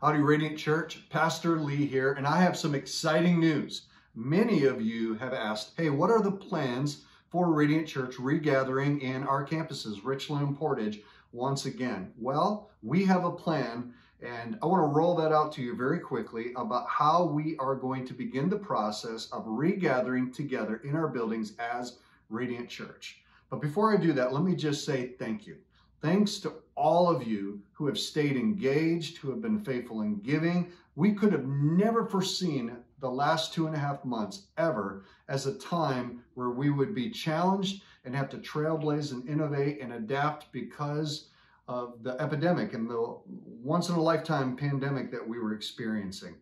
Howdy, Radiant Church. Pastor Lee here, and I have some exciting news. Many of you have asked, hey, what are the plans for Radiant Church regathering in our campuses, Richland and Portage, once again? Well, we have a plan, and I want to roll that out to you very quickly about how we are going to begin the process of regathering together in our buildings as Radiant Church. But before I do that, let me just say thank you. Thanks to all of you who have stayed engaged, who have been faithful in giving. We could have never foreseen the last 2.5 months ever as a time where we would be challenged and have to trailblaze and innovate and adapt because of the epidemic and the once-in-a-lifetime pandemic that we were experiencing.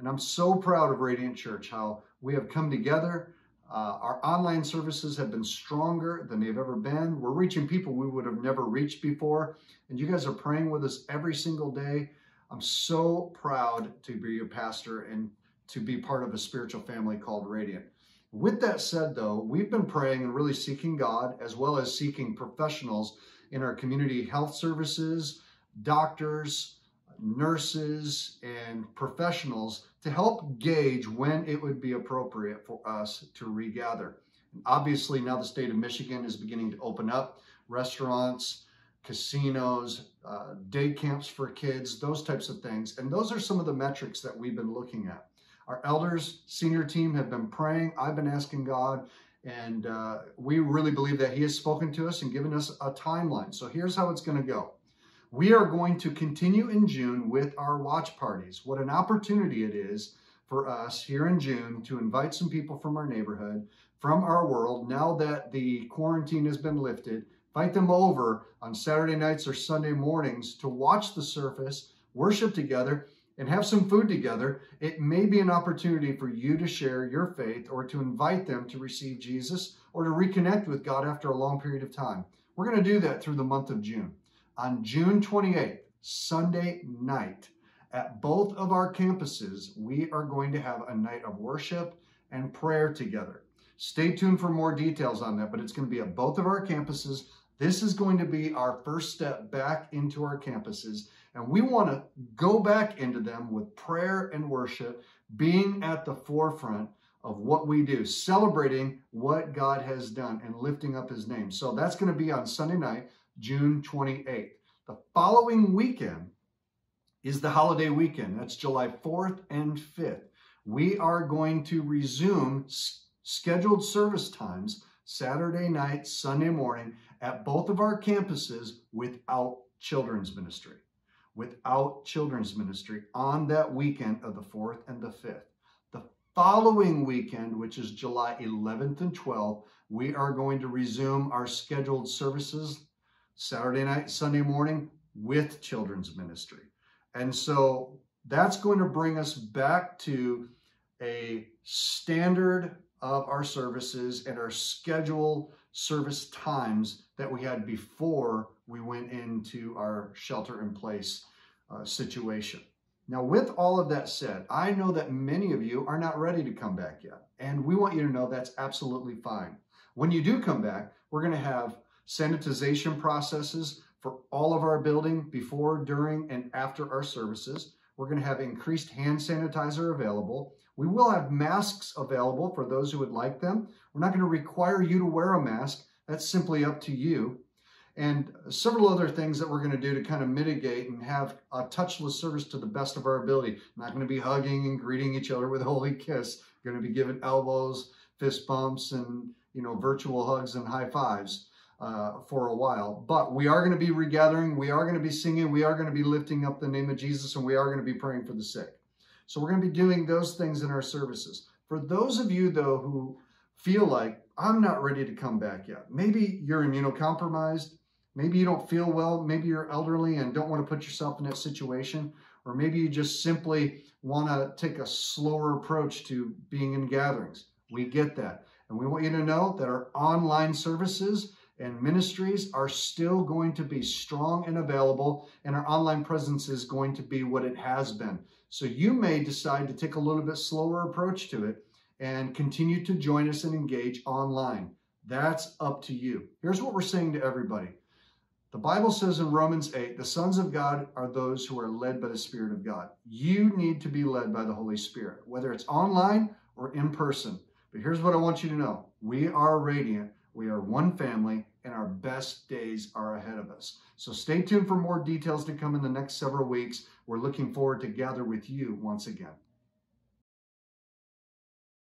And I'm so proud of Radiant Church, how we have come together. Our online services have been stronger than they've ever been. We're reaching people we would have never reached before. And you guys are praying with us every single day. I'm so proud to be your pastor and to be part of a spiritual family called Radiant. With that said, though, we've been praying and really seeking God, as well as seeking professionals in our community health services, doctors, nurses, and professionals to help gauge when it would be appropriate for us to regather. And obviously, now the state of Michigan is beginning to open up. Restaurants, casinos, day camps for kids, those types of things. And those are some of the metrics that we've been looking at. Our elders, senior team have been praying. I've been asking God, and we really believe that He has spoken to us and given us a timeline. So here's how it's going to go. We are going to continue in June with our watch parties. What an opportunity it is for us here in June to invite some people from our neighborhood, from our world, now that the quarantine has been lifted, invite them over on Saturday nights or Sunday mornings to watch the surface, worship together, and have some food together. It may be an opportunity for you to share your faith or to invite them to receive Jesus or to reconnect with God after a long period of time. We're going to do that through the month of June. On June 28th, Sunday night, at both of our campuses, we are going to have a night of worship and prayer together. Stay tuned for more details on that, but it's going to be at both of our campuses. This is going to be our first step back into our campuses, and we want to go back into them with prayer and worship, being at the forefront of what we do, celebrating what God has done and lifting up His name. So that's going to be on Sunday night, June 28th. The following weekend is the holiday weekend. That's July 4th and 5th. We are going to resume scheduled service times Saturday night, Sunday morning at both of our campuses without children's ministry. Without children's ministry on that weekend of the 4th and the 5th. The following weekend, which is July 11th and 12th, we are going to resume our scheduled services Saturday night, Sunday morning with children's ministry. And so that's going to bring us back to a standard of our services and our scheduled service times that we had before we went into our shelter in place situation. Now, with all of that said, I know that many of you are not ready to come back yet. And we want you to know that's absolutely fine. When you do come back, we're going to have sanitization processes for all of our building before, during, and after our services. We're going to have increased hand sanitizer available. We will have masks available for those who would like them. We're not going to require you to wear a mask. That's simply up to you. And several other things that we're going to do to kind of mitigate and have a touchless service to the best of our ability. Not going to be hugging and greeting each other with a holy kiss. We're going to be giving elbows, fist bumps, and virtual hugs and high fives for a while. But we are going to be regathering, we are going to be singing, we are going to be lifting up the name of Jesus, and we are going to be praying for the sick. So we're going to be doing those things in our services. For those of you, though, who feel like, I'm not ready to come back yet. Maybe you're immunocompromised. Maybe you don't feel well. Maybe you're elderly and don't want to put yourself in that situation. Or maybe you just simply want to take a slower approach to being in gatherings. We get that. And we want you to know that our online services and ministries are still going to be strong and available, and our online presence is going to be what it has been. So you may decide to take a little bit slower approach to it and continue to join us and engage online. That's up to you. Here's what we're saying to everybody. The Bible says in Romans 8, the sons of God are those who are led by the Spirit of God. You need to be led by the Holy Spirit, whether it's online or in person. But here's what I want you to know. We are Radiant. We are one family, and our best days are ahead of us. So stay tuned for more details to come in the next several weeks. We're looking forward to gather with you once again.